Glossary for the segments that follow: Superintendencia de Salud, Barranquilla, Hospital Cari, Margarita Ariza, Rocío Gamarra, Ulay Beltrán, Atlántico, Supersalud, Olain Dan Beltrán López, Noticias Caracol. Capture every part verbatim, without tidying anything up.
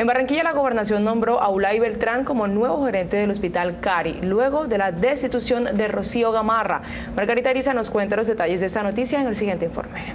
En Barranquilla, la gobernación nombró a Ulay Beltrán como nuevo gerente del Hospital Cari, luego de la destitución de Rocío Gamarra. Margarita Ariza nos cuenta los detalles de esta noticia en el siguiente informe.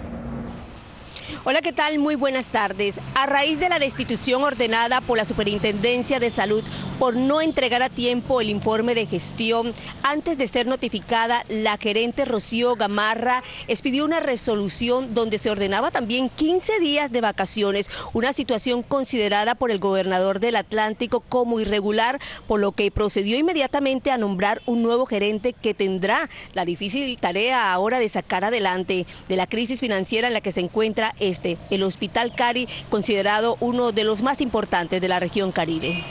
Hola, ¿qué tal? Muy buenas tardes. A raíz de la destitución ordenada por la Superintendencia de Salud por no entregar a tiempo el informe de gestión, antes de ser notificada, la gerente Rocío Gamarra expidió una resolución donde se ordenaba también quince días de vacaciones, una situación considerada por el gobernador del Atlántico como irregular, por lo que procedió inmediatamente a nombrar un nuevo gerente que tendrá la difícil tarea ahora de sacar adelante de la crisis financiera en la que se encuentra este. Este, el Hospital Cari, considerado uno de los más importantes de la región Caribe.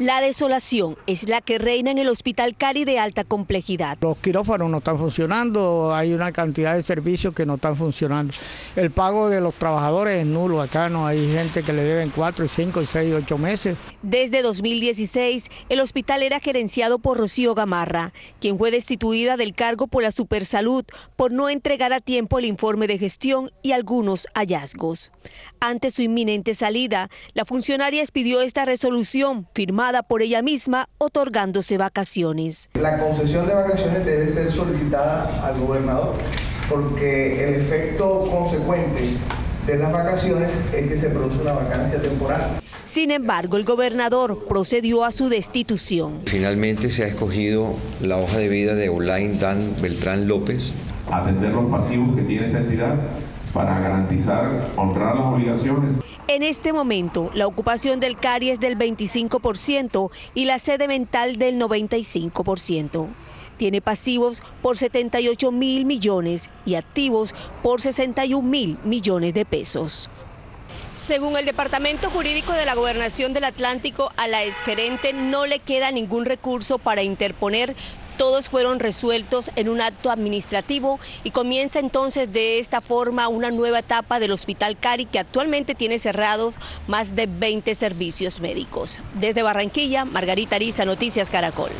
La desolación es la que reina en el Hospital Cari de alta complejidad. Los quirófanos no están funcionando, hay una cantidad de servicios que no están funcionando. El pago de los trabajadores es nulo, acá no hay gente que le deben cuatro, cinco, seis, ocho meses. Desde dos mil dieciséis, el hospital era gerenciado por Rocío Gamarra, quien fue destituida del cargo por la Supersalud por no entregar a tiempo el informe de gestión y algunos hallazgos. Ante su inminente salida, la funcionaria expidió esta resolución, firmada por ella misma, otorgándose vacaciones. La concesión de vacaciones debe ser solicitada al gobernador, porque el efecto consecuente de las vacaciones es que se produce una vacancia temporal. Sin embargo, el gobernador procedió a su destitución. Finalmente se ha escogido la hoja de vida de Olain Dan Beltrán López. Atender los pasivos que tiene esta entidad para garantizar honrar las obligaciones. En este momento, la ocupación del Cari es del veinticinco por ciento y la sede mental del noventa y cinco por ciento. Tiene pasivos por setenta y ocho mil millones y activos por sesenta y un mil millones de pesos. Según el Departamento Jurídico de la Gobernación del Atlántico, a la exgerente no le queda ningún recurso para interponer. Todos fueron resueltos en un acto administrativo y comienza entonces de esta forma una nueva etapa del Hospital Cari, que actualmente tiene cerrados más de veinte servicios médicos. Desde Barranquilla, Margarita Ariza, Noticias Caracol.